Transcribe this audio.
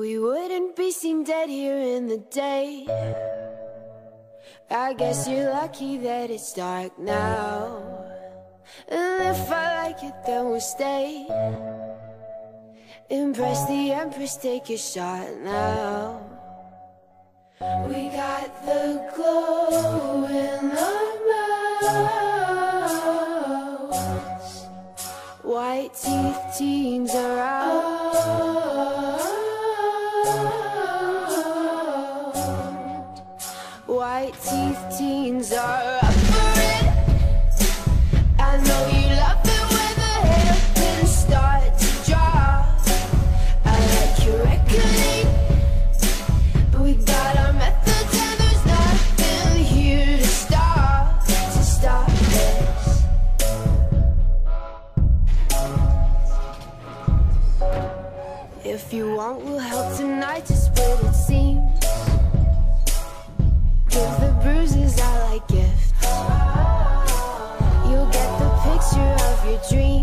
We wouldn't be seen dead here in the day. I guess you're lucky that it's dark now. And if I like it, then we'll stay. Impress the Empress, take your shot now. We got the glow in our mouths. White teeth, teens are out. White teeth, teens are out. If you want, we'll help tonight, just what it seems. Give the bruises out like gifts. You'll get the picture of your dreams.